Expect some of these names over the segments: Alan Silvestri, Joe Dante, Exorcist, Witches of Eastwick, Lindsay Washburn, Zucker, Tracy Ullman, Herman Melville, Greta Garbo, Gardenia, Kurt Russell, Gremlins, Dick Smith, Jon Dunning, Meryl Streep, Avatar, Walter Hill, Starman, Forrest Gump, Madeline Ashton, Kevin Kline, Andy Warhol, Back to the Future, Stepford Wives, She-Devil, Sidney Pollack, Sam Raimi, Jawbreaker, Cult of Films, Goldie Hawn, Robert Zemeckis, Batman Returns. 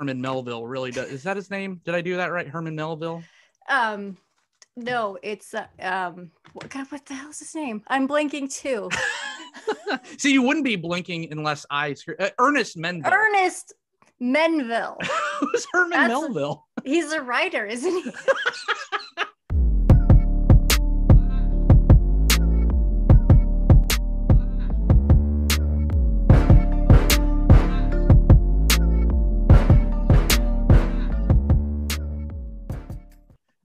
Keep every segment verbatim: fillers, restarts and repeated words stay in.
Herman Melville really does. Is that his name? Did I do that right? Herman Melville? Um, no, it's, uh, um, what, God, what the hell's his name? I'm blanking too. See, you wouldn't be blinking unless I, uh, Ernest Menville. Ernest Menville. Who's Herman That's Melville? A, he's a writer, isn't he?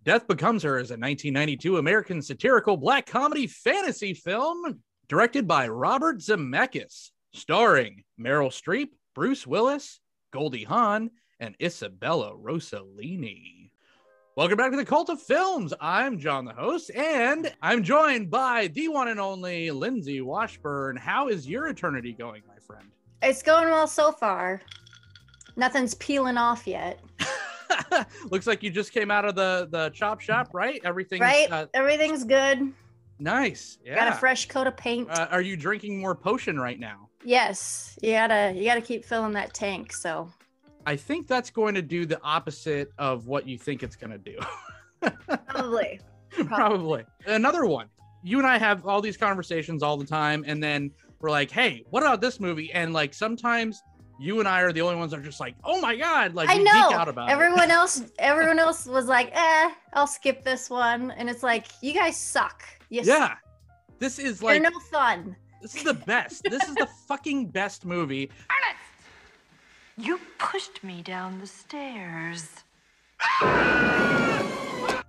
Death Becomes Her is a nineteen ninety-two American satirical black comedy fantasy film directed by Robert Zemeckis, starring Meryl Streep, Bruce Willis, Goldie Hawn, and Isabella Rossellini. Welcome back to the Cult of Films. I'm John, the host, and I'm joined by the one and only Lindsay Washburn. How is your eternity going, my friend? It's going well so far. Nothing's peeling off yet. Looks like you just came out of the the chop shop, right? Everything's right. Uh, Everything's good. Nice. Yeah. Got a fresh coat of paint. Uh, are you drinking more potion right now? Yes. You gotta you gotta keep filling that tank. So. I think that's going to do the opposite of what you think it's gonna do. Probably. Probably. Probably. Another one. You and I have all these conversations all the time, and then we're like, "Hey, what about this movie?" And like sometimes. You and I are the only ones that are just like, oh my God, like I know. Geek out about everyone it. else, everyone else was like, eh, I'll skip this one. And it's like, you guys suck. You yeah. Suck. This is like You're no fun. This is the best. This is the fucking best movie. Ernest! You pushed me down the stairs.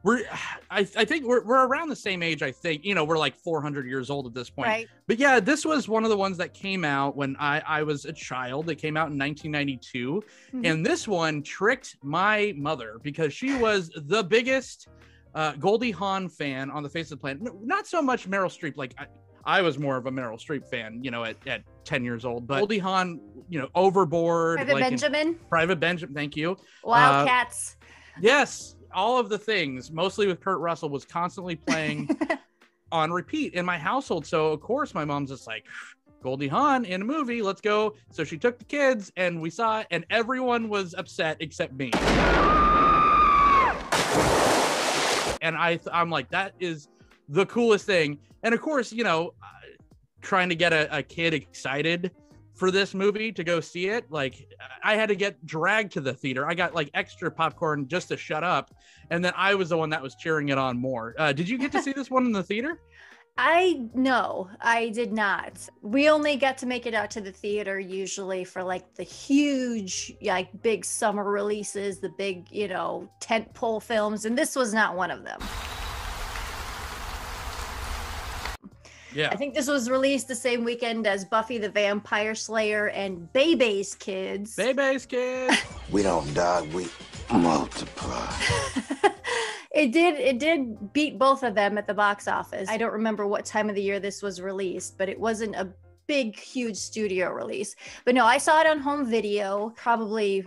We're I, I think we're we're around the same age, I think. You know, we're like four hundred years old at this point. Right. But yeah, this was one of the ones that came out when I, I was a child. It came out in nineteen ninety-two. Mm-hmm. And this one tricked my mother because she was the biggest uh, Goldie Hawn fan on the face of the planet. Not so much Meryl Streep. Like, I, I was more of a Meryl Streep fan, you know, at, at ten years old. But Goldie Hawn, you know, Overboard. Private like Benjamin. In, Private Benjamin, thank you. Wildcats. Uh, yes. All of the things, mostly with Kurt Russell, was constantly playing on repeat in my household. So, of course, my mom's just like, Goldie Hawn in a movie, let's go. So she took the kids and we saw it and everyone was upset except me. And I th I'm like, that is the coolest thing. And of course, you know, trying to get a, a kid excited for this movie to go see it, like I had to get dragged to the theater. I got like extra popcorn just to shut up. And then I was the one that was cheering it on more. Uh, did you get to see this one in the theater? I no, I did not. We only got to make it out to the theater usually for like the huge, like big summer releases, the big, you know, tentpole films. And this was not one of them. Yeah. I think this was released the same weekend as Buffy the Vampire Slayer and Bebe's Kids. Bebe's Kids. We don't die, we multiply. It did it did beat both of them at the box office. I don't remember what time of the year this was released, but it wasn't a big, huge studio release. But no, I saw it on home video, probably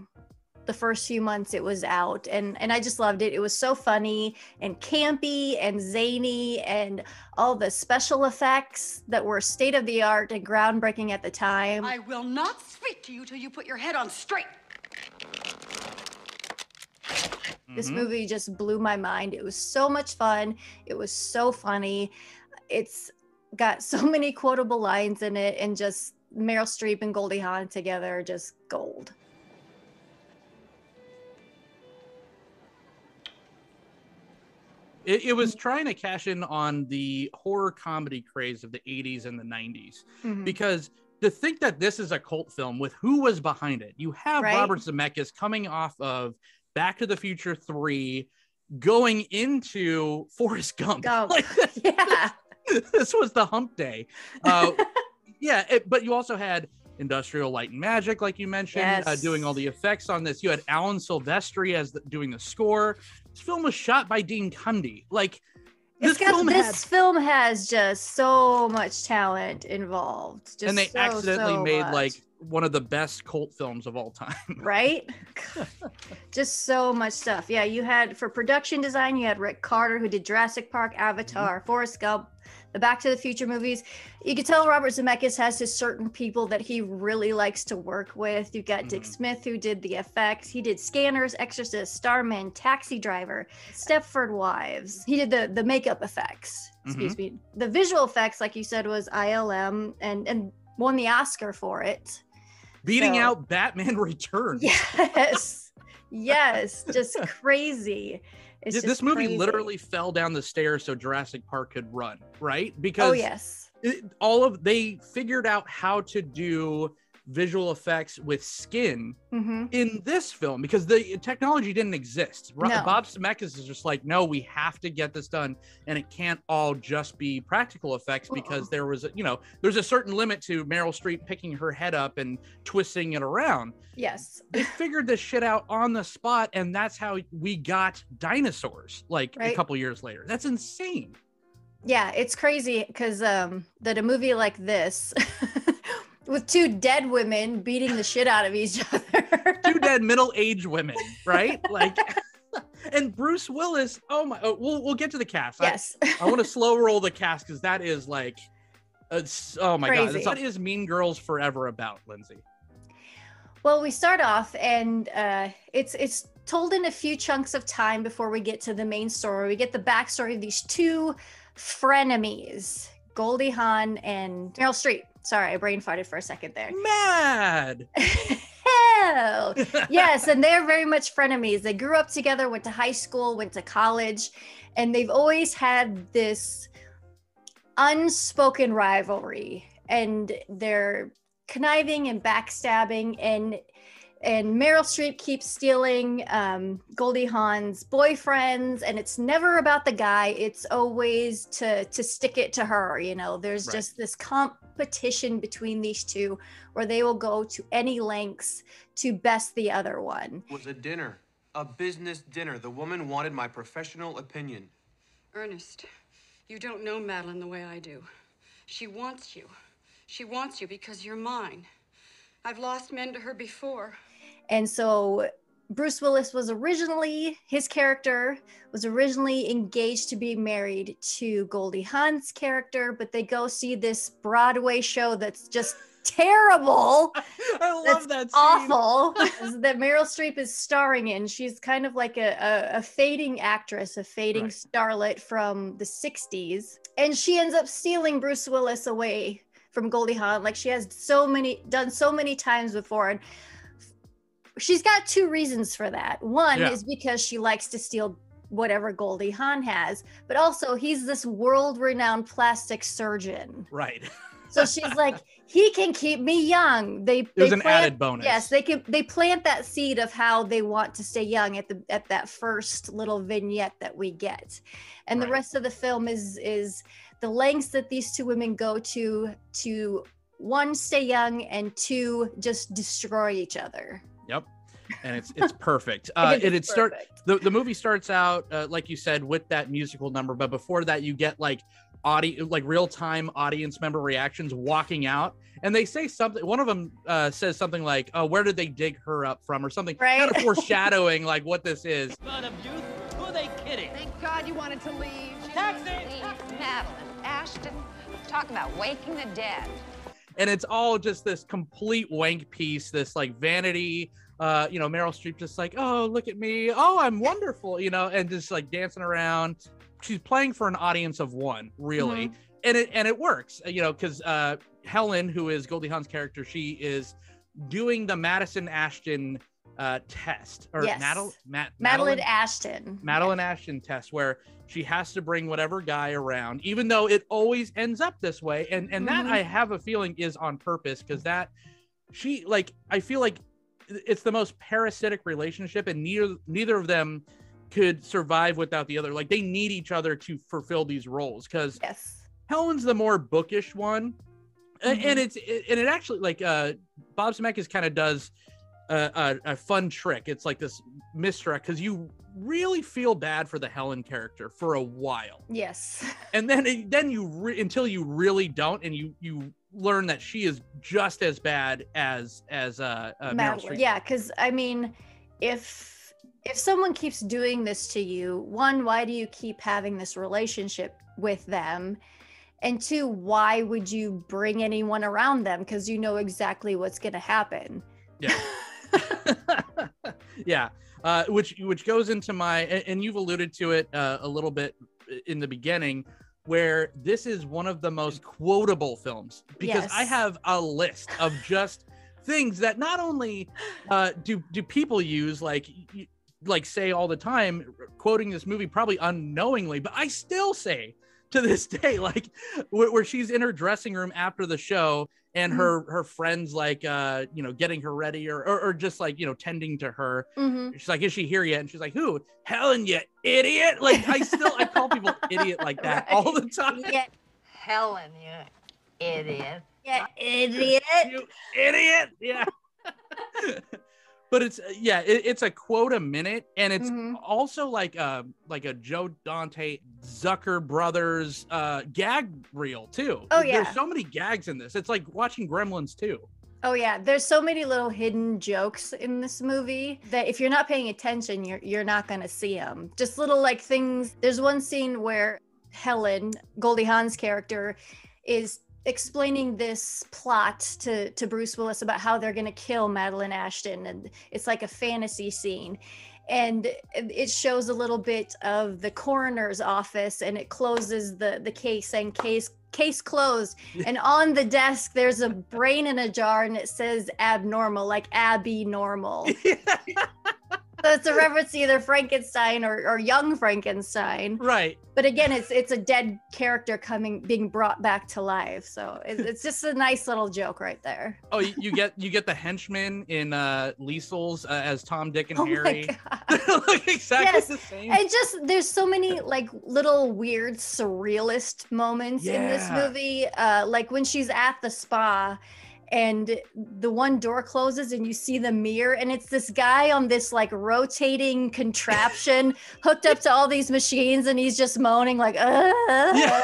the first few months it was out, and and I just loved it. It was so funny and campy and zany, and all the special effects that were state of the art and groundbreaking at the time. I will not speak to you till you put your head on straight. Mm-hmm. This movie just blew my mind. It was so much fun. It was so funny. It's got so many quotable lines in it, and just Meryl Streep and Goldie Hawn together, just gold. It, it was trying to cash in on the horror comedy craze of the eighties and the nineties. Mm-hmm. Because to think that this is a cult film with who was behind it, you have right? Robert Zemeckis coming off of Back to the Future three, going into Forrest Gump. Oh, like, yeah. This, this was the hump day. Uh, yeah, it, but you also had Industrial Light and Magic, like you mentioned, yes. uh, doing all the effects on this. You had Alan Silvestri as the, doing the score. This film was shot by Dean Cundey. Like this, got, film, this had, film has just so much talent involved. Just and they so, accidentally so made much. like one of the best cult films of all time. Right? Just so much stuff. Yeah, you had for production design, you had Rick Carter, who did Jurassic Park, Avatar, mm-hmm. Forrest Gump, the Back to the Future movies. You can tell Robert Zemeckis has his certain people that he really likes to work with. You got mm-hmm. Dick Smith, who did the effects. He did Scanners, Exorcist, Starman, Taxi Driver, Stepford Wives. He did the, the makeup effects, excuse mm-hmm. me. The visual effects, like you said, was I L M and, and won the Oscar for it. Beating so. out Batman Returns. Yes. Yes. Just crazy. It's this just movie crazy. Literally fell down the stairs so Jurassic Park could run, right? Because oh, yes. it, all of they figured out how to do visual effects with skin mm-hmm. in this film because the technology didn't exist. No. Bob Zemeckis is just like, no, we have to get this done, and it can't all just be practical effects because uh-oh. there was, you know, there's a certain limit to Meryl Streep picking her head up and twisting it around. Yes. They figured this shit out on the spot, and that's how we got dinosaurs like right? a couple years later. That's insane. Yeah, it's crazy because um, that a movie like this with two dead women beating the shit out of each other. Two dead middle-aged women, right? Like, and Bruce Willis, oh my, oh, we'll, we'll get to the cast. Yes. I, I want to slow roll the cast because that is like, it's, oh my Crazy. God. That's, what is Mean Girls Forever about, Lindsay? Well, we start off and uh, it's it's told in a few chunks of time before we get to the main story. We get the backstory of these two frenemies, Goldie Hawn and Meryl Streep. Sorry, I brain farted for a second there. Mad! Hell! Yes, and they're very much frenemies. They grew up together, went to high school, went to college, and they've always had this unspoken rivalry. And they're conniving and backstabbing, and and Meryl Streep keeps stealing um, Goldie Hawn's boyfriends, and it's never about the guy. It's always to to stick it to her, you know? There's right. just this competition between these two where they will go to any lengths to best the other one. It was a dinner, a business dinner. The woman wanted my professional opinion. Ernest, you don't know Madeline the way I do. She wants you. She wants you because you're mine. I've lost men to her before. And so Bruce Willis was originally, his character was originally engaged to be married to Goldie Hawn's character, but they go see this Broadway show that's just terrible. I love that's that scene. Awful. That Meryl Streep is starring in. She's kind of like a, a, a fading actress, a fading right. starlet from the sixties. And she ends up stealing Bruce Willis away from Goldie Hawn, like she has so many done so many times before. And she's got two reasons for that. One yeah. is because she likes to steal whatever Goldie Hawn has, but also he's this world-renowned plastic surgeon. Right. So she's like, he can keep me young. They it was they an plant, added bonus. Yes, they can they plant that seed of how they want to stay young at the at that first little vignette that we get. And right. the rest of the film is is the lengths that these two women go to to one stay young and two just destroy each other. Yep. And it's it's perfect. Uh, it, it perfect. start the, the movie starts out uh, like you said, with that musical number, but before that you get like audio like real-time audience member reactions walking out, and they say something. One of them uh, says something like, "Oh, where did they dig her up from?" or something, right? Kind of foreshadowing like what this is. Son of youth, who are they kidding? Thank God you wanted to leave. Taxi, Madeline, Ashton, talk about waking the dead. And it's all just this complete wank piece, this like vanity. Uh, you know, Meryl Streep just like, oh, look at me. Oh, I'm wonderful, you know, and just like dancing around. She's playing for an audience of one, really. Mm-hmm. And it and it works, you know, because uh, Helen, who is Goldie Hawn's character, she is doing the Madison Ashton uh, test. Or yes. Madel- Ma- Madeline, Madeline Ashton. Madeline yeah. Ashton test, where she has to bring whatever guy around, even though it always ends up this way. And, and mm-hmm. that, I have a feeling, is on purpose, because that she like, I feel like, it's the most parasitic relationship, and neither neither of them could survive without the other. Like, they need each other to fulfill these roles, because yes. Helen's the more bookish one, mm-hmm. and it's it, and it actually like uh, Bob Zemeckis kind of does a, a, a fun trick. It's like this misdirect, because you really feel bad for the Helen character for a while. Yes, and then it, then you re- until you really don't, and you you. learn that she is just as bad as as uh, uh Meryl Streep. Yeah, because I mean, if if someone keeps doing this to you, one, why do you keep having this relationship with them? And two, why would you bring anyone around them? Because you know exactly what's going to happen. Yeah. Yeah. Uh, which which goes into my, and you've alluded to it uh, a little bit in the beginning, where this is one of the most quotable films, because yes. I have a list of just things that not only uh, do do people use, like like say all the time, quoting this movie probably unknowingly, but I still say to this day, like where, where she's in her dressing room after the show and mm-hmm. her her friends like uh you know getting her ready or or, or just like you know tending to her. Mm-hmm. She's like, is she here yet? And she's like, who? Helen, you idiot. Like I still I call people idiot like that right. all the time. Yeah. Helen, you idiot. Yeah, idiot. You idiot. Yeah. But it's yeah, it, it's a quote a minute, and it's mm-hmm. also like a like a Joe Dante Zucker Brothers uh, gag reel too. Oh yeah, there's so many gags in this. It's like watching Gremlins too. Oh yeah, there's so many little hidden jokes in this movie that if you're not paying attention, you're you're not gonna see them. Just little like things. There's one scene where Helen, Goldie Hawn's character, is explaining this plot to to Bruce Willis about how they're going to kill Madeline Ashton, and it's like a fantasy scene, and it shows a little bit of the coroner's office, and it closes the the case saying case case closed, and on the desk there's a brain in a jar and it says abnormal, like Abby normal. So it's a reference to either Frankenstein or, or Young Frankenstein. Right. But again, it's it's a dead character coming being brought back to life. So it's, it's just a nice little joke right there. Oh, you, you get you get the henchman in uh, Liesl's uh, as Tom, Dick, and oh Harry. Look exactly yes. the same. And just there's so many like little weird surrealist moments yeah. in this movie. Uh, like when she's at the spa, and the one door closes and you see the mirror, and it's this guy on this like rotating contraption hooked up to all these machines, and he's just moaning like, uh. Yeah.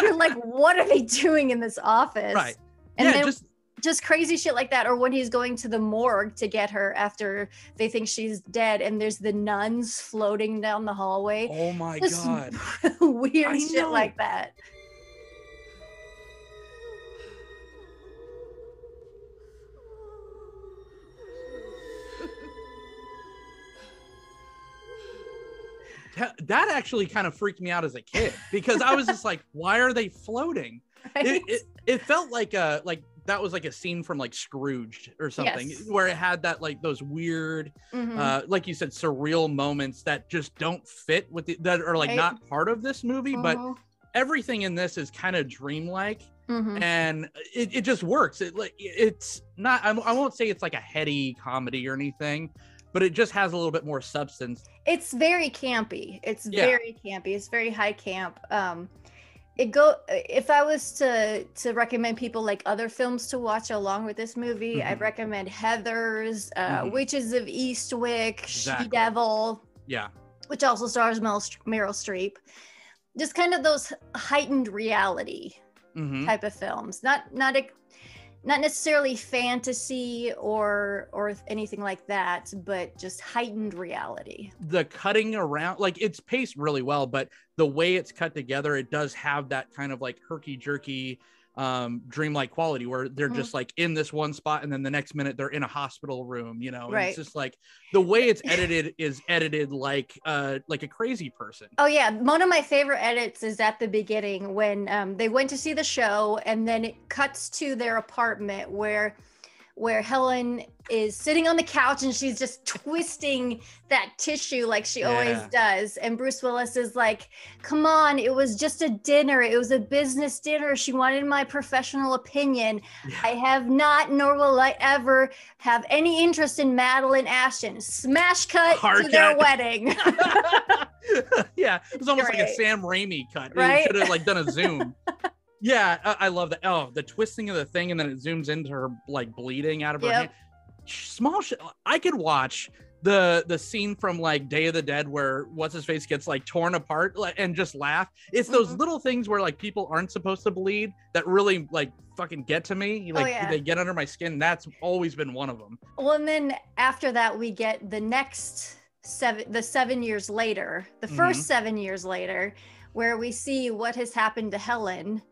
You're like, what are they doing in this office? Right. And yeah, then just, just crazy shit like that. Or when he's going to the morgue to get her after they think she's dead, and there's the nuns floating down the hallway. Oh my just God. Weird I shit know. Like that. That actually kind of freaked me out as a kid, because I was just like, why are they floating? Right? It, it it felt like a like that was like a scene from like Scrooged or something, yes. where it had that like those weird, mm-hmm. uh, like you said, surreal moments that just don't fit with the, that are like right? not part of this movie, mm-hmm. but everything in this is kind of dreamlike, mm-hmm. and it, it just works. It like it's not. I, I won't say it's like a heady comedy or anything, but it just has a little bit more substance. It's very campy. It's yeah. very campy. It's very high camp. Um, it go. If I was to to recommend people like other films to watch along with this movie, mm-hmm. I'd recommend Heathers, uh, mm-hmm. Witches of Eastwick, exactly. She-Devil. Yeah. Which also stars Meryl, Meryl Streep. Just kind of those heightened reality mm-hmm. type of films. Not not a. Not necessarily fantasy or or anything like that, but just heightened reality. The cutting around, like it's paced really well, but the way it's cut together, it does have that kind of like herky-jerky um, dreamlike quality where they're mm-hmm. just like in this one spot and then the next minute they're in a hospital room, you know? And right. it's just like, the way it's edited is edited like uh, like a crazy person. Oh yeah, one of my favorite edits is at the beginning when um, they went to see the show, and then it cuts to their apartment where where Helen is sitting on the couch and she's just twisting that tissue like she yeah. always does. And Bruce Willis is like, come on, it was just a dinner. It was a business dinner. She wanted my professional opinion. Yeah. I have not, nor will I ever have any interest in Madeline Ashton. Smash cut Hard to cut. Their wedding. Yeah, it was almost right. like a Sam Raimi cut. Right? Should have like done a Zoom. Yeah, I love that. Oh, the twisting of the thing, and then it zooms into her like bleeding out of her yep. hand. Small shit. I could watch the the scene from like Day of the Dead where what's his face gets like torn apart and just laugh. It's those mm-hmm. little things where like people aren't supposed to bleed that really like fucking get to me. Like oh, yeah. they get under my skin. That's always been one of them. Well, and then after that we get the next seven, the seven years later, the first mm-hmm. seven years later, where we see what has happened to Helen.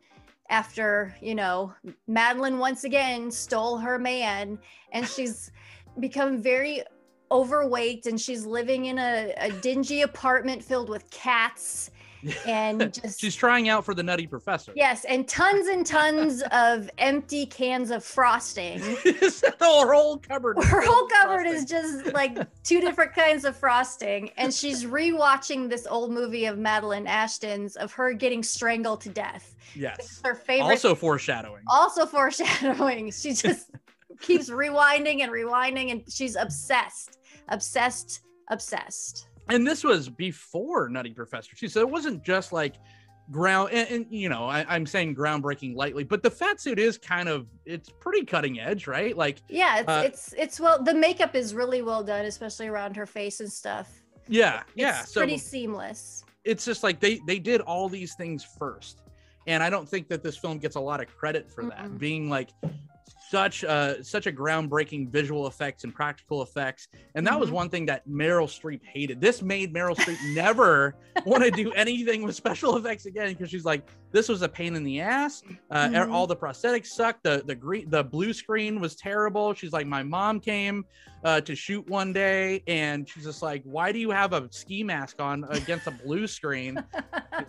after, you know, Madeline once again stole her man, and she's become very overweight, and she's living in a, a dingy apartment filled with cats. And just she's trying out for the Nutty Professor. Yes, and tons and tons of empty cans of frosting. Her whole cupboard. Her whole cupboard is just like two different kinds of frosting. And she's rewatching this old movie of Madeline Ashton's of her getting strangled to death. Yes, it's her favorite. Also foreshadowing. Also foreshadowing. She just keeps rewinding and rewinding, and she's obsessed, obsessed, obsessed. And this was before Nutty Professor too, so it wasn't just like ground. And, and you know, I, I'm saying groundbreaking lightly, but the fat suit is kind of, it's pretty cutting edge, right? Like, yeah, it's uh, it's it's well, the makeup is really well done, especially around her face and stuff. Yeah, it's yeah, it's pretty so seamless. It's just like they they did all these things first, and I don't think that this film gets a lot of credit for that, mm-mm. being like such a such a groundbreaking visual effects and practical effects. And that mm-hmm. was one thing that Meryl Streep hated. This made Meryl Streep never want to do anything with special effects again, because she's like, this was a pain in the ass. Uh, mm-hmm. All the prosthetics sucked. The the green the blue screen was terrible. She's like, my mom came uh, to shoot one day, and she's just like, why do you have a ski mask on against a blue screen?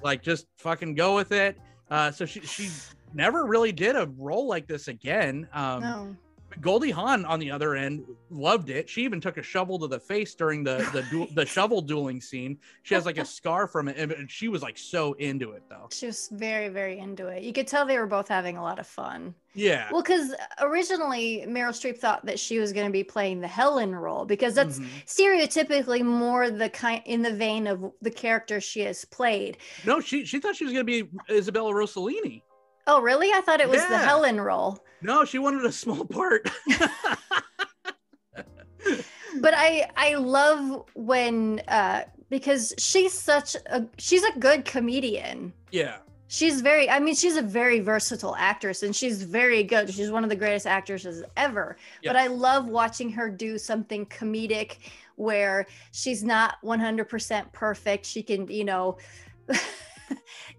Like, just fucking go with it. Uh, so she she. never really did a role like this again. Um, no. Goldie Hawn, on the other end, loved it. She even took a shovel to the face during the the, du the shovel dueling scene. She has like a scar from it, and she was like so into it, though. She was very, very into it. You could tell they were both having a lot of fun. Yeah. Well, because originally Meryl Streep thought that she was going to be playing the Helen role, because that's mm-hmm. stereotypically more the kind in the vein of the character she has played. No, she she thought she was going to be Isabella Rossellini. Oh, really? I thought it was yeah. the Helen role. No, she wanted a small part. But I I love when, uh, because she's such a, she's a good comedian. Yeah. She's very, I mean, she's a very versatile actress, and she's very good. She's one of the greatest actresses ever. Yes. But I love watching her do something comedic where she's not one hundred percent perfect. She can, you know...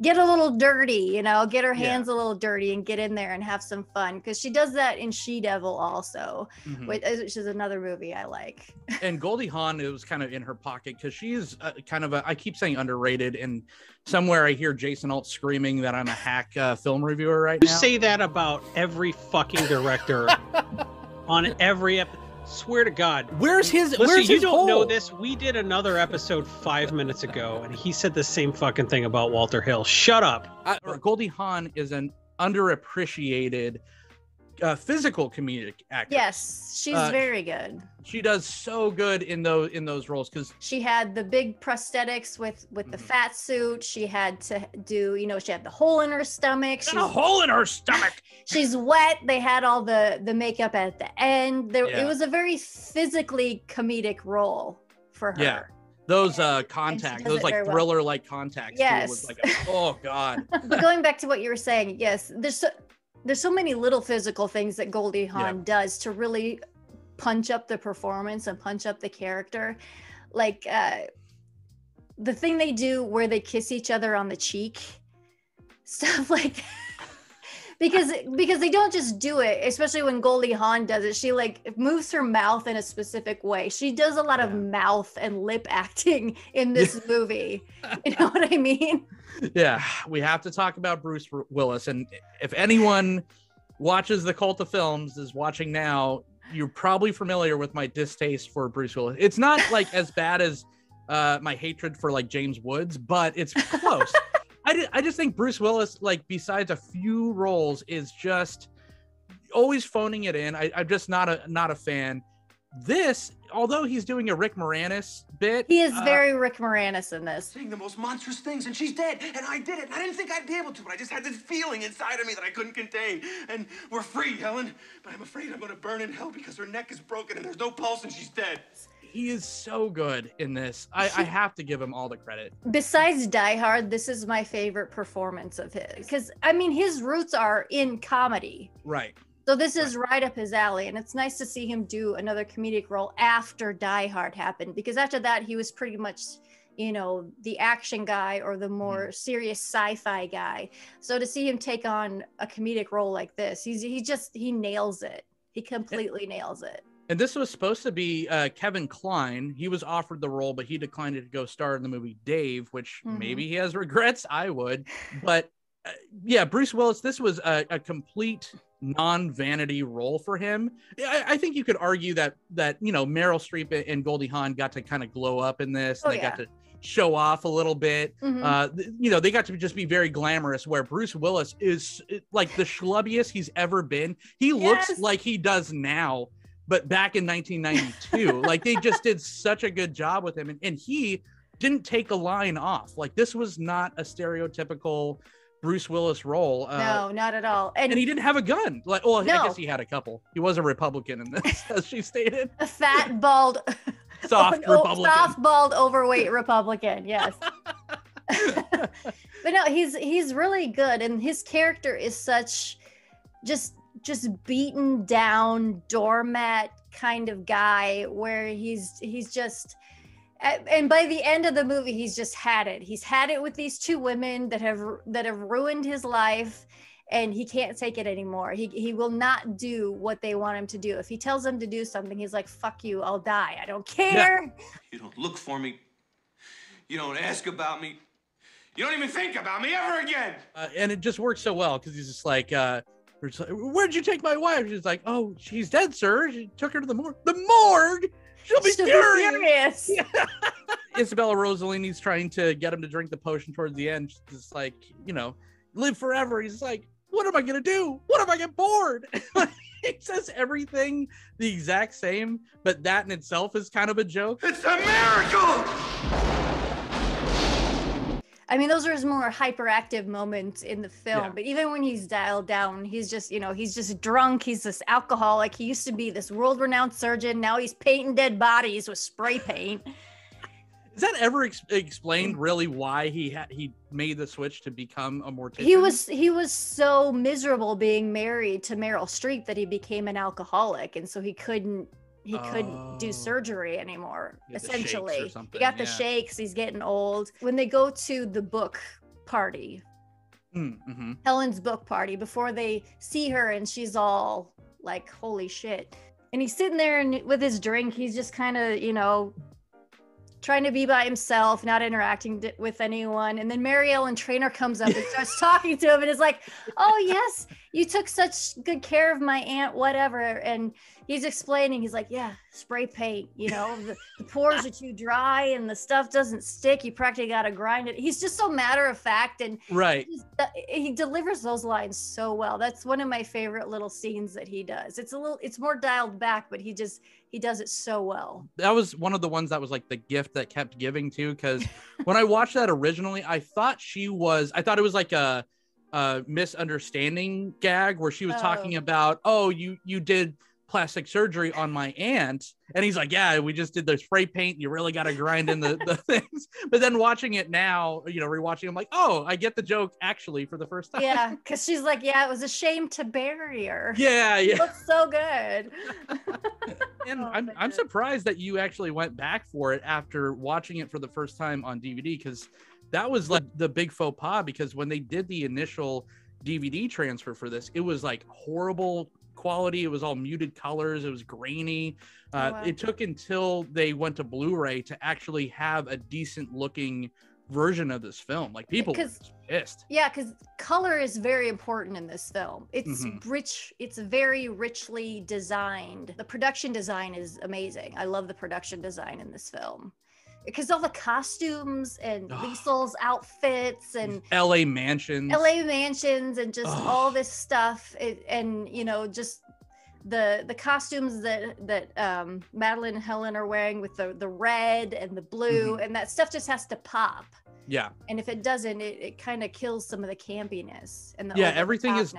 get a little dirty, you know, get her hands yeah. a little dirty and get in there and have some fun. Because she does that in She-Devil also, mm-hmm. which is another movie I like. And Goldie Hawn, it was kind of in her pocket, because she's uh, kind of, a, I keep saying underrated, and somewhere I hear Jason Alt screaming that I'm a hack uh, film reviewer right now. You say that about every fucking director on every episode. Swear to God. Where's his Listen, where's you his don't hole? Know this. We did another episode five minutes ago, and he said the same fucking thing about Walter Hill. Shut up. I, Goldie Hawn is an underappreciated uh, physical comedic actress. Yes, she's uh, very good. She does so good in those in those roles, because she had the big prosthetics with with the mm-hmm. fat suit. She had to do, you know, she had the hole in her stomach. She had a hole in her stomach. She's wet. They had all the the makeup at the end. There, yeah. It was a very physically comedic role for her. Yeah, those uh, contacts, those like thriller like well. contacts. Yes. Too, was like a, oh God. But going back to what you were saying, yes, there's so, there's so many little physical things that Goldie Hawn yeah. does to really punch up the performance and punch up the character, like uh the thing they do where they kiss each other on the cheek, stuff like because because they don't just do it, especially when Goldie Hawn does it, she like moves her mouth in a specific way. She does a lot yeah. of mouth and lip acting in this movie. You know what I mean? Yeah, we have to talk about Bruce Willis, and if anyone watches the Cult of Films is watching now, you're probably familiar with my distaste for Bruce Willis. It's not like as bad as uh, my hatred for like James Woods, but it's close. I, did, I just think Bruce Willis, like besides a few roles, is just always phoning it in. I, I'm just not a not a fan. This, although he's doing a Rick Moranis bit. He is uh, very Rick Moranis in this. Saying the most monstrous things, and she's dead, and I did it. I didn't think I'd be able to, but I just had this feeling inside of me that I couldn't contain. And we're free, Helen, but I'm afraid I'm gonna burn in hell because her neck is broken and there's no pulse and she's dead. He is so good in this. I, I have to give him all the credit. Besides Die Hard, this is my favorite performance of his. Because, I mean, his roots are in comedy. Right. So this is right up his alley, and it's nice to see him do another comedic role after Die Hard happened, because after that he was pretty much you know, the action guy or the more mm. serious sci-fi guy. So to see him take on a comedic role like this, he's he just, he nails it. He completely yeah. nails it. And this was supposed to be uh, Kevin Kline. He was offered the role, but he declined to go star in the movie Dave, which mm-hmm. maybe he has regrets. I would. But uh, yeah, Bruce Willis, this was a, a complete non-vanity role for him. I, I think you could argue that, that you know, Meryl Streep and Goldie Hawn got to kind of glow up in this. Oh, and they yeah. got to show off a little bit. Mm-hmm. uh, you know, they got to just be very glamorous, where Bruce Willis is like the schlubbiest he's ever been. He yes. looks like he does now, but back in nineteen ninety-two, like they just did such a good job with him. And, and he didn't take a line off. Like this was not a stereotypical Bruce Willis role. Uh, no, not at all. And, and he didn't have a gun. Like, well, no. I guess he had a couple. He was a Republican in this, as she stated. A fat, bald, soft, oh, Republican. Soft, bald, overweight Republican. Yes. But no, he's, he's really good. And his character is such just, just beaten down doormat kind of guy, where he's he's just, and by the end of the movie he's just had it he's had it with these two women that have that have ruined his life, and he can't take it anymore. He he will not do what they want him to do. If he tells them to do something, he's like, fuck you, I'll die, I don't care. Yeah. You don't look for me, you don't ask about me, you don't even think about me ever again. Uh, and it just works so well, because he's just like, uh where'd you take my wife? She's like, oh, she's dead, sir. She took her to the morgue. The morgue? She'll be She'll furious. Be furious. Isabella Rossellini's trying to get him to drink the potion towards the end. She's just like, you know, live forever. He's like, what am I going to do? What if I get bored? He says everything the exact same, but that in itself is kind of a joke. It's a miracle! I mean, those are his more hyperactive moments in the film, yeah. but even when he's dialed down, he's just, you know, he's just drunk. He's this alcoholic. He used to be this world-renowned surgeon. Now he's painting dead bodies with spray paint. Is that ever ex explained really why he had he made the switch to become a mortician? He was he was so miserable being married to Meryl Streep that he became an alcoholic, and so he couldn't he oh. couldn't do surgery anymore, essentially. He got the yeah. shakes, he's getting old. When they go to the book party, mm-hmm. Helen's book party, before they see her, and she's all like, holy shit. And he's sitting there and with his drink, he's just kind of, you know, trying to be by himself, not interacting with anyone. And then Mary Ellen Trainor comes up and starts talking to him and is like, oh yes, you took such good care of my aunt, whatever. And he's explaining, he's like, yeah, spray paint, you know, the, the pores are too dry and the stuff doesn't stick. You practically got to grind it. He's just so matter of fact. And right. he, just, he delivers those lines so well. That's one of my favorite little scenes that he does. It's a little, it's more dialed back, but he just, he does it so well. That was one of the ones that was like the gift that kept giving to, because when I watched that originally, I thought she was, I thought it was like a, a misunderstanding gag where she was oh. talking about, oh, you, you did plastic surgery on my aunt. And he's like, yeah, we just did the spray paint. You really got to grind in the, the things. But then watching it now, you know, rewatching, I'm like, oh, I get the joke actually for the first time. Yeah, because she's like, yeah, it was a shame to bury her. Yeah, yeah. It looks so good. And oh, I'm, I'm surprised that you actually went back for it after watching it for the first time on D V D, because that was like the big faux pas, because when they did the initial D V D transfer for this, it was like horrible quality. It was all muted colors. It was grainy. Uh, oh, wow. It took until they went to Blu-ray to actually have a decent looking version of this film. Like people were pissed. Yeah, because color is very important in this film. It's mm-hmm. rich. It's very richly designed. The production design is amazing. I love the production design in this film, because all the costumes and Liesl's outfits and L A mansions, L A mansions, and just Ugh. all this stuff, and, and you know, just the the costumes that that um, Madeline and Helen are wearing with the the red and the blue, mm-hmm. and that stuff just has to pop. Yeah, and if it doesn't, it, it kind of kills some of the campiness and the yeah, everything is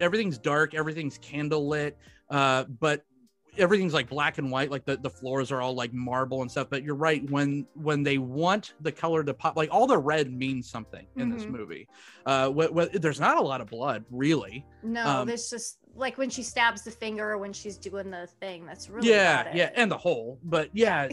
everything's dark, everything's candlelit, uh, but everything's like black and white, like the, the floors are all like marble and stuff. But you're right, when when they want the color to pop, like all the red means something in mm-hmm. this movie. Uh, wh- wh- there's not a lot of blood, really. No, um, there's just like when she stabs the finger or when she's doing the thing. That's really yeah, yeah, and the hole. But yeah,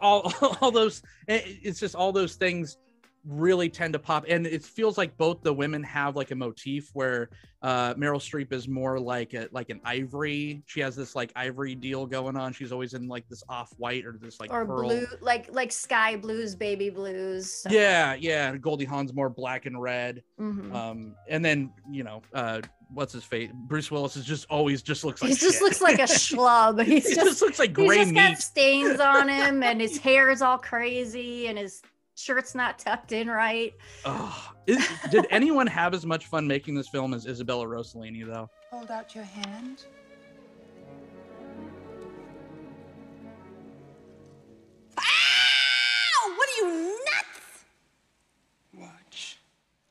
all all those. It's just all those things really tend to pop, and it feels like both the women have like a motif where uh Meryl Streep is more like a like an ivory. She has this like ivory deal going on. She's always in like this off-white or this like or pearl. blue, like like sky blues, baby blues. So. Yeah, yeah. And Goldie Hawn's more black and red. Mm-hmm. Um, and then you know, uh what's his face? Bruce Willis is just always just looks like he just shit. looks like a schlub. He's he just, just looks like gray he's just meat. Got stains on him, and his hair is all crazy, and his shirt's not tucked in right. Oh, is, did anyone have as much fun making this film as Isabella Rossellini, though? Hold out your hand. Ow! What are you, nuts? Watch.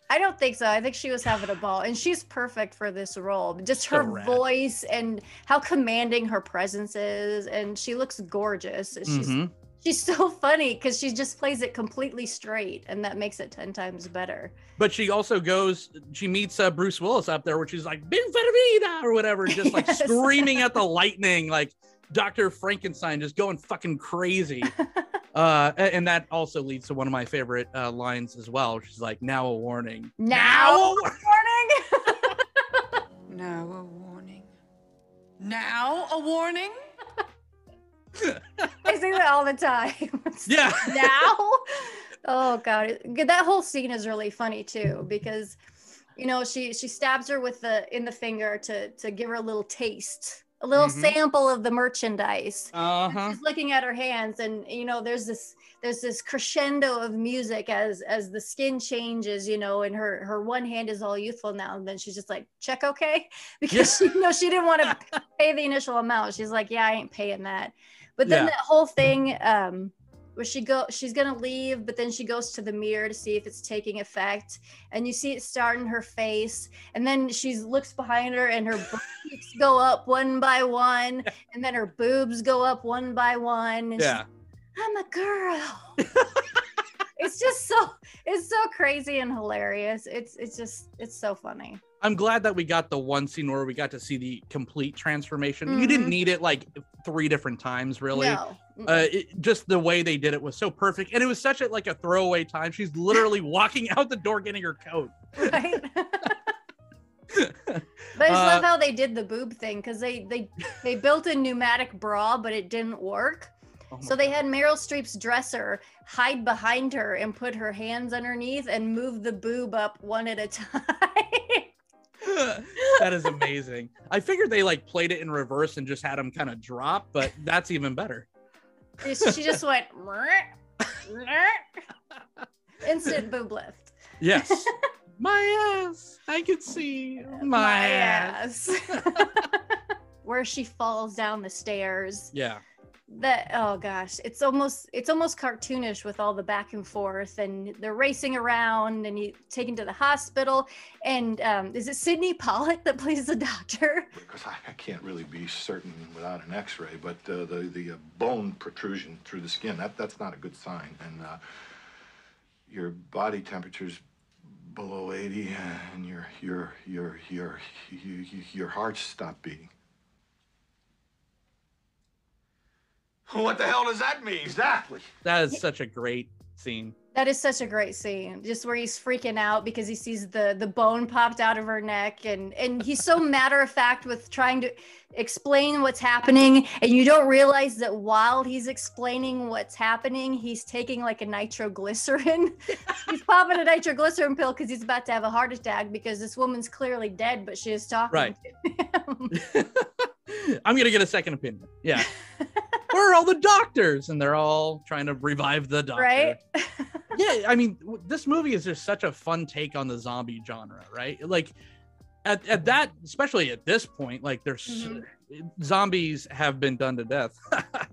I don't think so. I think she was having a ball, and she's perfect for this role. Just her so voice and how commanding her presence is, and she looks gorgeous. She's mm-hmm. She's so funny because she just plays it completely straight, and that makes it ten times better. But she also goes, she meets uh, Bruce Willis up there, which is like "Benvenuta" or whatever, just like yes. screaming at the lightning, like Doctor Frankenstein, just going fucking crazy. uh, and that also leads to one of my favorite uh, lines as well. She's like, "Now a warning." Now, now a warning. Now a warning. Now a warning. I say that all the time. Yeah. Now? Oh, God. That whole scene is really funny, too, because, you know, she she stabs her with the in the finger to, to give her a little taste, a little mm-hmm. sample of the merchandise. Uh-huh. She's looking at her hands, and, you know, there's this there's this crescendo of music as as the skin changes, you know, and her, her one hand is all youthful now, and then she's just like, check okay? Because, yeah. she, you know, she didn't want to pay the initial amount. She's like, yeah, I ain't paying that. But then yeah. that whole thing um, where she go, she's going to leave, but then she goes to the mirror to see if it's taking effect. And you see it start in her face. And then she looks behind her, and her boobs go up one by one. And then her boobs go up one by one. And yeah. she's, I'm a girl. It's just so, it's so crazy and hilarious. It's, it's just, it's so funny. I'm glad that we got the one scene where we got to see the complete transformation. Mm-hmm. You didn't need it like three different times, really. No. Uh, it, just the way they did it was so perfect. And it was such a, like a throwaway time. She's literally walking out the door, getting her coat. Right. But I just love uh, how they did the boob thing. Cause they, they, they built a pneumatic bra, but it didn't work. Oh so they had Meryl Streep's dresser hide behind her and put her hands underneath and move the boob up one at a time. That is amazing. I figured they like played it in reverse and just had him kind of drop, but that's even better. She just went instant boob lift. Yes. My ass. I can see my, my ass. ass. Where she falls down the stairs. Yeah. That oh gosh, it's almost it's almost cartoonish with all the back and forth, and they're racing around, and you taken to the hospital, and um, is it Sidney Pollack that plays the doctor? Because I, I can't really be certain without an X-ray, but uh, the the uh, bone protrusion through the skin that that's not a good sign, and uh, your body temperature's below eighty, and your your your your your, your heart stopped beating. What the hell does that mean? Exactly. That is such a great scene. That is such a great scene. Just where he's freaking out because he sees the, the bone popped out of her neck. And, and he's so matter of fact with trying to explain what's happening. And you don't realize that while he's explaining what's happening, he's taking like a nitroglycerin. He's popping a nitroglycerin pill because he's about to have a heart attack because this woman's clearly dead, but she is talking right. to him. I'm going to get a second opinion. Yeah. Where are all the doctors? And they're all trying to revive the doctor. Right? Yeah, I mean, this movie is just such a fun take on the zombie genre, right? Like, at, at that, especially at this point, like, there's mm-hmm. zombies have been done to death.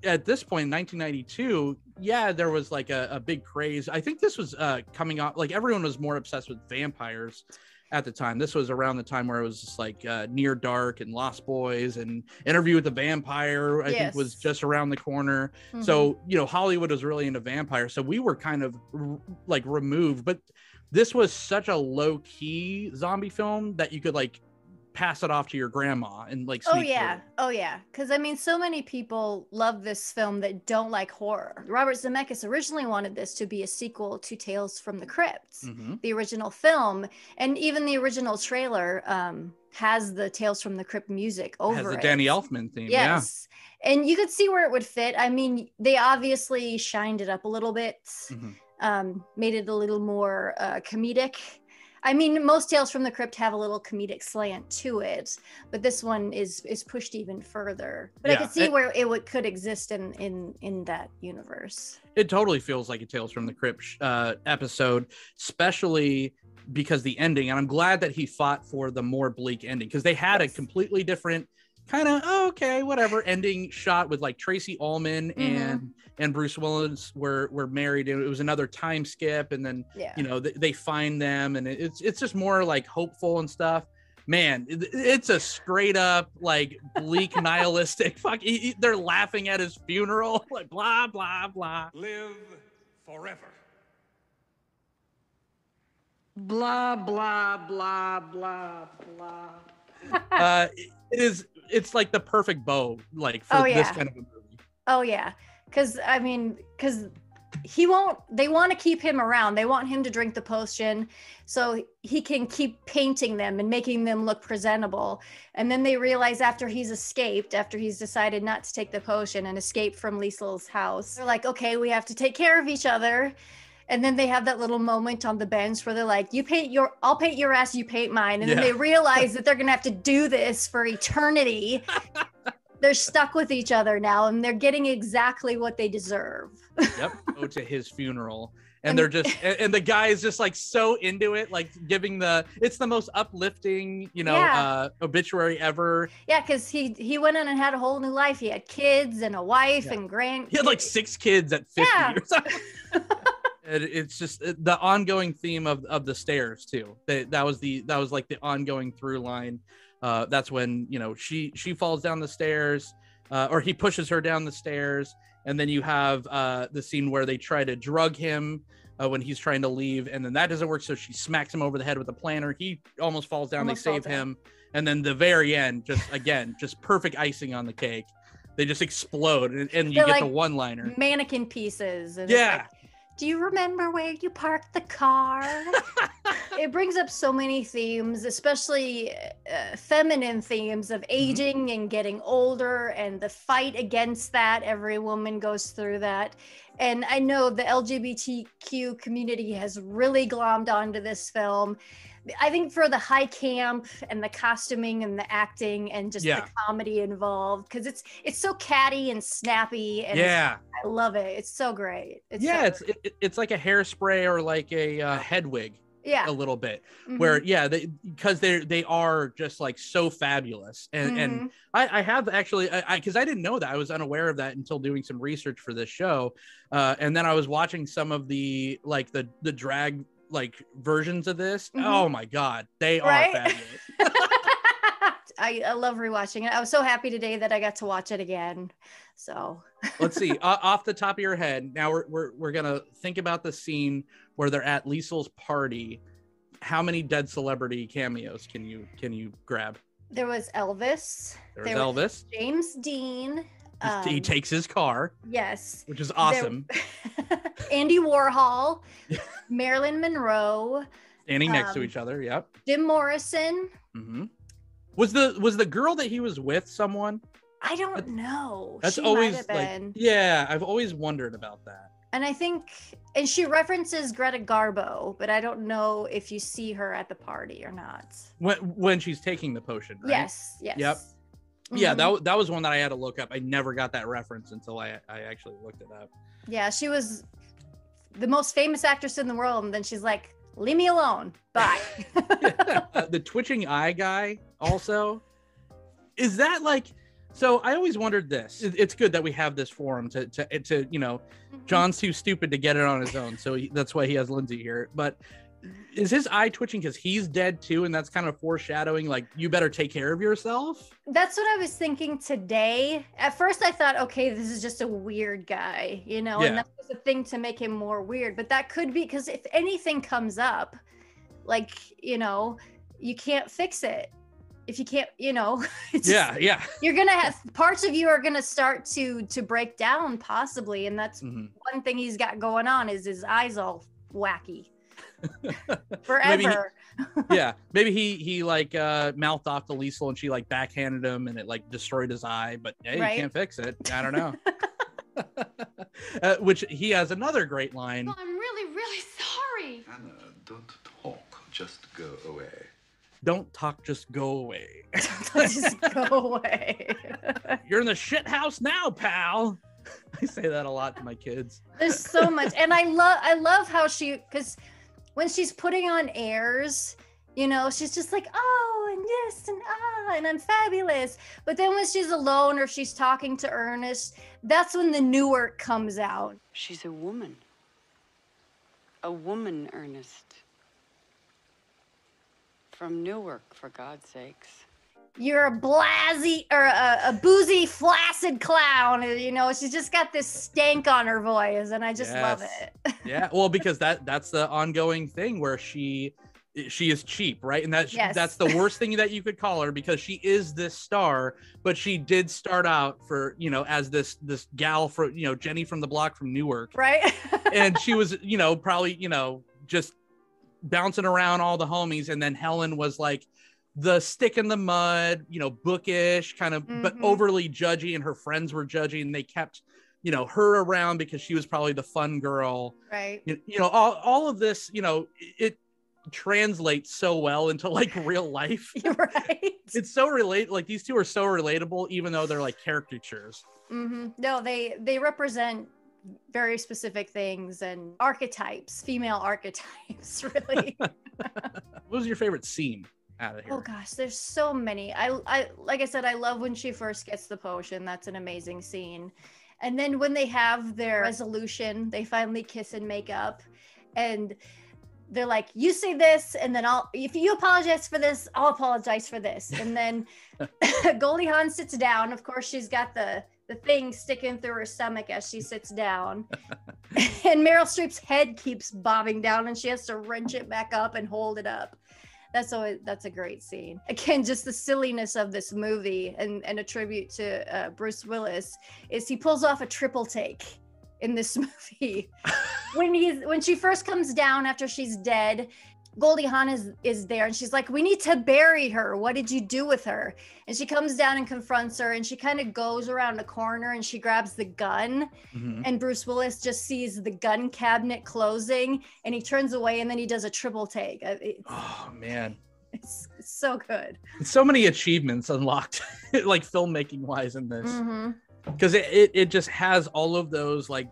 At this point, in nineteen ninety-two, yeah, there was, like, a, a big craze. I think this was uh, coming out, like, everyone was more obsessed with vampires. at the time. This was around the time where it was just like uh, Near Dark and Lost Boys and Interview with the Vampire, I yes. think was just around the corner. Mm-hmm. So, you know, Hollywood was really into vampire. So we were kind of r- like removed, but this was such a low key zombie film that you could like pass it off to your grandma and like sneak oh yeah through. oh yeah because I mean, so many people love this film that don't like horror. Robert Zemeckis originally wanted this to be a sequel to Tales from the Crypt, mm-hmm. the original film, and even the original trailer um has the Tales from the Crypt music over has the it. Danny Elfman theme. Yes yeah. And you could see where it would fit. I mean, they obviously shined it up a little bit, mm-hmm. um made it a little more uh comedic. I mean, most Tales from the Crypt have a little comedic slant to it, but this one is is pushed even further. But yeah, I could see it, where it would, could exist in, in, in that universe. It totally feels like a Tales from the Crypt uh, episode, especially because the ending, and I'm glad that he fought for the more bleak ending, because they had yes. a completely different kind of, oh, okay, whatever, ending shot with like Tracy Ullman mm-hmm. and and Bruce Willis were were married. It was another time skip, and then yeah. you know th- they find them, and it's it's just more like hopeful and stuff. Man, it, it's a straight up like bleak nihilistic. Fuck, he, he, they're laughing at his funeral, like blah blah blah. Live forever. Blah blah blah blah blah. uh, it, it is. It's like the perfect bow, like for oh, yeah. this kind of a movie. Oh yeah, because I mean, because he won't. They want to keep him around. They want him to drink the potion, so he can keep painting them and making them look presentable. And then they realize after he's escaped, after he's decided not to take the potion and escape from Liesl's house, they're like, okay, we have to take care of each other. And then they have that little moment on the bench where they're like, you paint your, I'll paint your ass, you paint mine. And yeah. then they realize that they're going to have to do this for eternity. They're stuck with each other now, and they're getting exactly what they deserve. Yep. Go to his funeral. And, and they're just, and the guy is just like so into it, like giving the, it's the most uplifting, you know, yeah. uh, obituary ever. Yeah. Cause he, he went in and had a whole new life. He had kids and a wife yeah. and grand. He had like six kids at fifty yeah. or something. It's just the ongoing theme of, of the stairs too. They, that was the that was like the ongoing through line. Uh, that's when, you know, she she falls down the stairs, uh, or he pushes her down the stairs, and then you have uh, the scene where they try to drug him uh, when he's trying to leave, and then that doesn't work, so she smacks him over the head with a planter. He almost falls down. Almost they save him, and then the very end, just again, just perfect icing on the cake. They just explode, and, and you get like the one liner. Mannequin pieces. And yeah. Do you remember where you parked the car? It brings up so many themes, especially uh, feminine themes of aging mm-hmm. and getting older, and the fight against that. Every woman goes through that. And I know the L G B T Q community has really glommed onto this film. I think for the high camp and the costuming and the acting and just yeah. the comedy involved, because it's it's so catty and snappy. And yeah, I love it. It's so great. It's yeah, so it's great. It, it's like a Hairspray or like a uh, Hedwig. Yeah, a little bit mm-hmm. where yeah, they because they they are just like so fabulous, and mm-hmm. and I, I have actually I because I, I didn't know that. I was unaware of that until doing some research for this show, uh, and then I was watching some of the like the the drag like versions of this. Mm-hmm. Oh my God, they right? are fabulous. I, I love rewatching it. I was so happy today that I got to watch it again. So let's see. Uh, off the top of your head, now we're we're we're gonna think about the scene where they're at Liesl's party. How many dead celebrity cameos can you can you grab? There was Elvis. There was there Elvis. Was James Dean. Um, he takes his car. Yes. Which is awesome. There, Andy Warhol, Marilyn Monroe. Standing next um, to each other. Yep. Jim Morrison. Mm-hmm. Was the was the girl that he was with someone? I don't that, know. That's she always might have been. Like, yeah, I've always wondered about that. And I think, and she references Greta Garbo, but I don't know if you see her at the party or not. When when she's taking the potion, right? Yes. Yes. Yep. Mm-hmm. Yeah, that that was one that I had to look up. I never got that reference until I I actually looked it up. Yeah, she was the most famous actress in the world, and then she's like, leave me alone. Bye. Yeah. The twitching eye guy also. Is that like, so I always wondered this. It's good that we have this forum to, to, to you know, mm-hmm. John's too stupid to get it on his own. So he, that's why he has Lindsay here. But is his eye twitching because he's dead too, and that's kind of foreshadowing, like, you better take care of yourself? That's what I was thinking today. At first I thought, okay, this is just a weird guy, you know, yeah. and that was the thing to make him more weird. But that could be, because if anything comes up, like, you know, you can't fix it. If you can't, you know, it's yeah, yeah. you're going to have, parts of you are going to start to to break down possibly. And that's mm-hmm. one thing he's got going on is his eyes all wacky. Forever. Maybe he, yeah. Maybe he, he like uh, mouthed off to Liesl and she like backhanded him and it like destroyed his eye, but hey, right? You can't fix it. I don't know. uh, which he has another great line. Well, I'm really, really sorry. Anna, don't talk, just go away. Don't talk, just go away. Just go away. You're in the shit house now, pal. I say that a lot to my kids. There's so much. And I love I love how she, because when she's putting on airs, you know, she's just like, oh, and yes, and ah, and I'm fabulous. But then when she's alone or she's talking to Ernest, that's when the Newark comes out. She's a woman. A woman, Ernest. From Newark, for God's sakes. You're a blasey or a, a boozy, flaccid clown. You know, she's just got this stank on her voice, and I just yes. love it. Yeah, well, because that that's the ongoing thing where she she is cheap, right? And that yes. that's the worst thing that you could call her, because she is this star, but she did start out for, you know, as this this gal for, you know, Jenny from the block from Newark, right? And she was, you know, probably, you know, just bouncing around all the homies, and then Helen was like the stick in the mud, you know, bookish kind of, mm-hmm. but overly judgy, and her friends were judgy, and they kept, you know, her around because she was probably the fun girl, right? You, you know, all, all of this, you know, it translates so well into like real life. Right? It's so relate. Like these two are so relatable, even though they're like caricatures. Mm-hmm. No, they they represent very specific things and archetypes, female archetypes, really. What was your favorite scene out of here? Oh gosh, there's so many. I, I, like I said, I love when she first gets the potion. That's an amazing scene. And then when they have their resolution, they finally kiss and make up, and they're like, you say this, and then I'll, if you apologize for this, I'll apologize for this. And then Goldie Hawn sits down. Of course, she's got the the thing sticking through her stomach as she sits down. And Meryl Streep's head keeps bobbing down and she has to wrench it back up and hold it up. That's always, that's a great scene. Again, just the silliness of this movie, and, and a tribute to uh, Bruce Willis, is he pulls off a triple take in this movie. when he's, when she first comes down after she's dead, Goldie Hawn is, is there, and she's like, we need to bury her. What did you do with her? And she comes down and confronts her, and she kind of goes around the corner and she grabs the gun. Mm-hmm. And Bruce Willis just sees the gun cabinet closing and he turns away, and then he does a triple take. It's, oh, man. It's, it's so good. So many achievements unlocked, like filmmaking wise in this. Because mm-hmm. it, it, it just has all of those, like,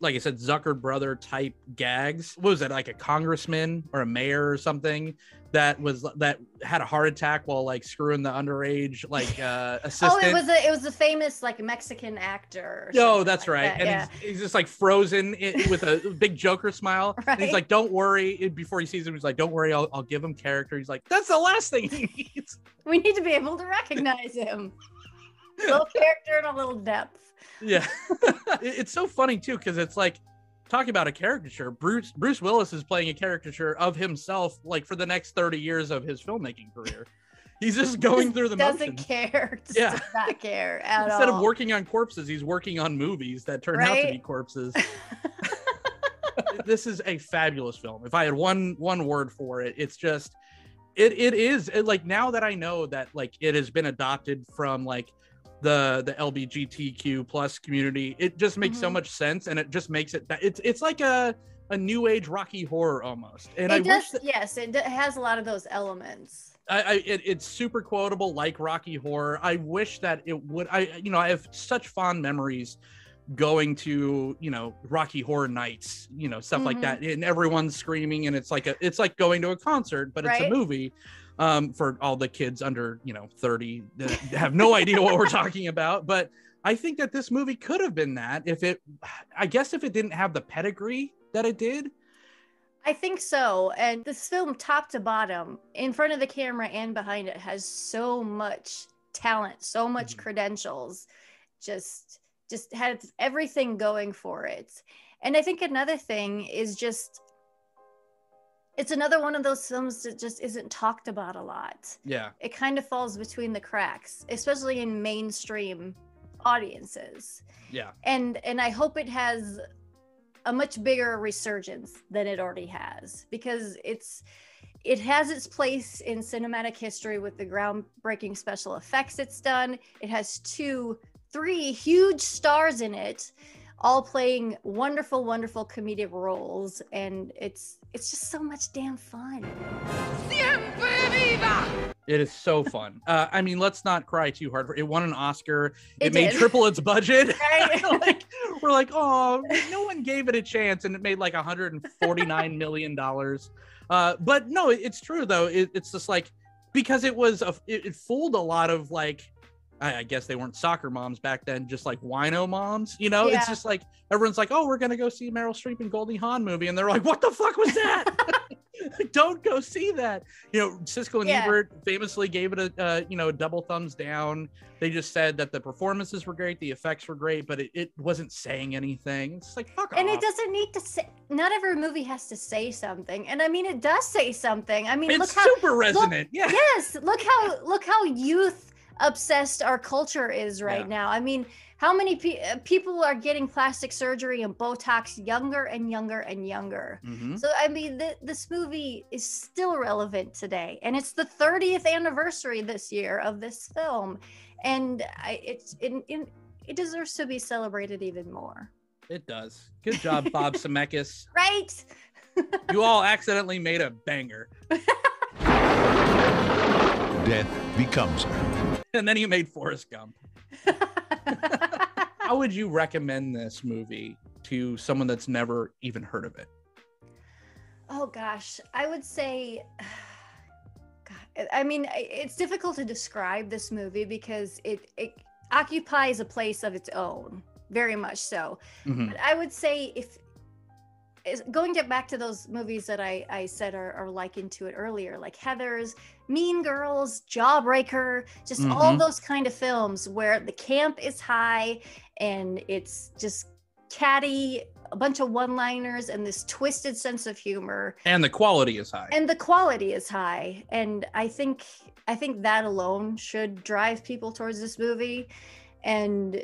like I said, Zucker brother type gags. What was it, like a congressman or a mayor or something that was that had a heart attack while like screwing the underage like uh, assistant? Oh, it was a, it was a famous like Mexican actor. Oh, that's like right. That, and yeah. he's, he's just like frozen in, with a big Joker smile. Right? And he's like, "Don't worry." Before he sees him, he's like, "Don't worry, I'll, I'll give him character." He's like, "That's the last thing he needs." We need to be able to recognize him. A little character and a little depth. Yeah. It's so funny too, because it's like, talk about a caricature. Bruce Bruce Willis is playing a caricature of himself, like for the next thirty years of his filmmaking career. He's just going just through the doesn't motions. Care. Just yeah. does not care at Instead all. Instead of working on corpses, he's working on movies that turn right? out to be corpses. This is a fabulous film. If I had one one word for it, it's just it it is it, like, now that I know that like it has been adopted from like the the L G B T Q plus community, it just makes mm-hmm. so much sense, and it just makes it that it's it's like a a new age Rocky Horror almost, and it I does, wish that, yes it has a lot of those elements. I, I it, it's super quotable, like Rocky Horror. I wish that it would. I you know I have such fond memories going to, you know, Rocky Horror nights, you know, stuff mm-hmm. like that, and everyone's screaming, and it's like a it's like going to a concert, but right? it's a movie. Um, for all the kids under, you know, thirty that have no idea what we're talking about. But I think that this movie could have been that if it, I guess if it didn't have the pedigree that it did. I think so. And this film, top to bottom, in front of the camera and behind it, has so much talent, so much mm-hmm. credentials, just just has everything going for it. And I think another thing is just, it's another one of those films that just isn't talked about a lot. Yeah. It kind of falls between the cracks, especially in mainstream audiences. Yeah. And and I hope it has a much bigger resurgence than it already has, because it's it has its place in cinematic history with the groundbreaking special effects it's done. It has two, three huge stars in it, all playing wonderful, wonderful comedic roles, and it's it's just so much damn fun. Siempre viva! It is so fun. Uh, I mean, let's not cry too hard. It won an Oscar. It, it made did. triple its budget. Right? Like, we're like, oh, no one gave it a chance, and it made like one hundred forty-nine million dollars. Uh, but no, it's true though. It, it's just like, because it was a, it, it fooled a lot of like, I guess they weren't soccer moms back then, just like wino moms, you know? Yeah. It's just like, everyone's like, oh, we're going to go see Meryl Streep and Goldie Hawn movie. And they're like, what the fuck was that? Don't go see that. You know, Siskel and yeah. Ebert famously gave it a, uh, you know, double thumbs down. They just said that the performances were great, the effects were great, but it, it wasn't saying anything. It's like, fuck and off. And it doesn't need to say, not every movie has to say something. And I mean, it does say something. I mean, it's look super how- super resonant. Look, yeah. Yes, look how, look how youth- obsessed our culture is right yeah. now. I mean, how many pe- people are getting plastic surgery and Botox younger and younger and younger? Mm-hmm. So I mean, th- this movie is still relevant today, and it's the thirtieth anniversary this year of this film, and I, it's it, it, it deserves to be celebrated even more. It does. Good job, Bob Zemeckis. Right. You all accidentally made a banger. Death Becomes Her. And then you made Forrest Gump. How would you recommend this movie to someone that's never even heard of it? Oh, gosh. I would say, God, I mean, it's difficult to describe this movie because it, it occupies a place of its own, very much so. Mm-hmm. But I would say if, Is going to back to those movies that I, I said are, are likened to it earlier, like Heathers, Mean Girls, Jawbreaker, just mm-hmm. all those kind of films where the camp is high and it's just catty, a bunch of one-liners and this twisted sense of humor. And the quality is high. And the quality is high. And I think I think that alone should drive people towards this movie. And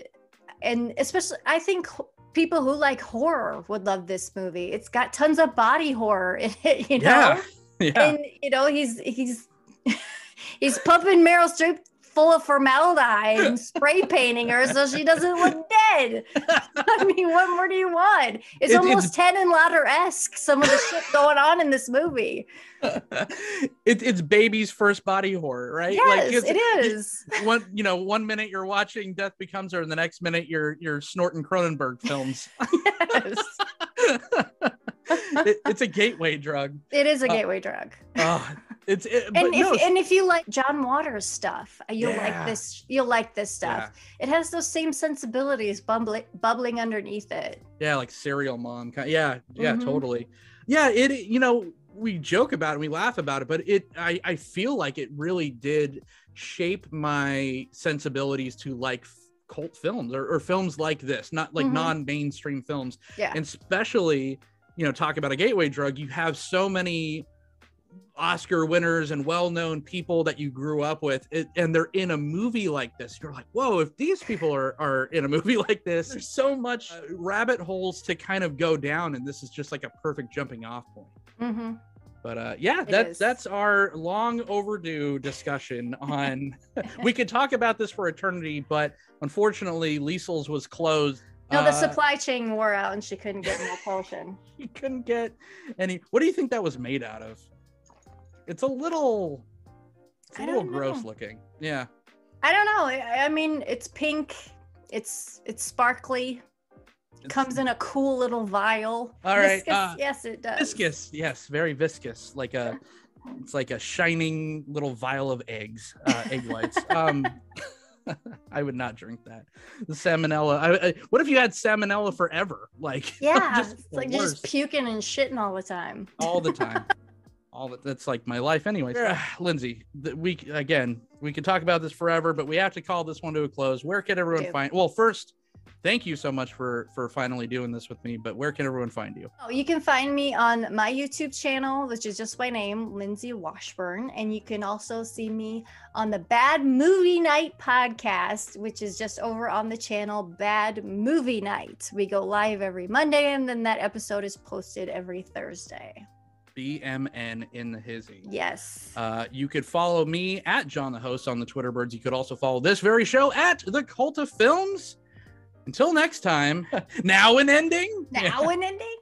and especially, I think people who like horror would love this movie. It's got tons of body horror in it, you know? Yeah, yeah. And, you know, he's he's he's pumping Meryl Streep full of formaldehyde and spray painting her so she doesn't look dead. I mean, what more do you want? It's it, almost it's, Ted and Lauder-esque, some of the shit going on in this movie. it, it's baby's first body horror, right? Yes, like, it is. It, one, you know, one minute you're watching Death Becomes Her, and the next minute you're you're snorting Cronenberg films. Yes. it, it's a gateway drug. It is a gateway uh, drug. Uh, It's, it, and, if, no. and if you like John Waters stuff, you'll yeah. like this. You'll like this stuff. Yeah. It has those same sensibilities bumbling, bubbling underneath it. Yeah, like Serial Mom. Kind of, yeah, yeah, mm-hmm. totally. Yeah, it. You know, we joke about it, we laugh about it, but it. I, I feel like it really did shape my sensibilities to like cult films or, or films like this, not like mm-hmm. non-mainstream films. Yeah, and especially, you know, talk about a gateway drug. You have so many Oscar winners and well-known people that you grew up with, it, and they're in a movie like this. You're like, whoa, if these people are are in a movie like this, there's so much uh, rabbit holes to kind of go down, and this is just like a perfect jumping off point. Mm-hmm. But uh, yeah, that's that's our long overdue discussion on, we could talk about this for eternity, but unfortunately Liesl's was closed. No, the uh, supply chain wore out and she couldn't get more propulsion. She couldn't get any, what do you think that was made out of? It's a little, it's a little gross looking. Yeah. I don't know. I, I mean, it's pink. It's it's sparkly. It's, comes in a cool little vial. All right. Viscous, uh, yes, it does. Viscous. Yes, very viscous. Like a, it's like a shining little vial of eggs, uh, egg whites. Um, I would not drink that. The salmonella. I, I, what if you had salmonella forever? Like, yeah, just it's like worse. Just puking and shitting all the time. All the time. All that, that's like my life anyway. Lindsay, the, we again, we could talk about this forever, but we have to call this one to a close. Where can everyone Dude. find? Well, first, thank you so much for for finally doing this with me, but where can everyone find you? Oh, you can find me on my YouTube channel, which is just my name, Lindsay Washburn, and you can also see me on the Bad Movie Night podcast, which is just over on the channel Bad Movie Night. We go live every Monday, and then that episode is posted every Thursday. B M N in the hizzy. Yes. Uh, you could follow me at John the Host on the Twitter birds. You could also follow this very show at The Cult of Films. Until next time, now an ending. Now an ending.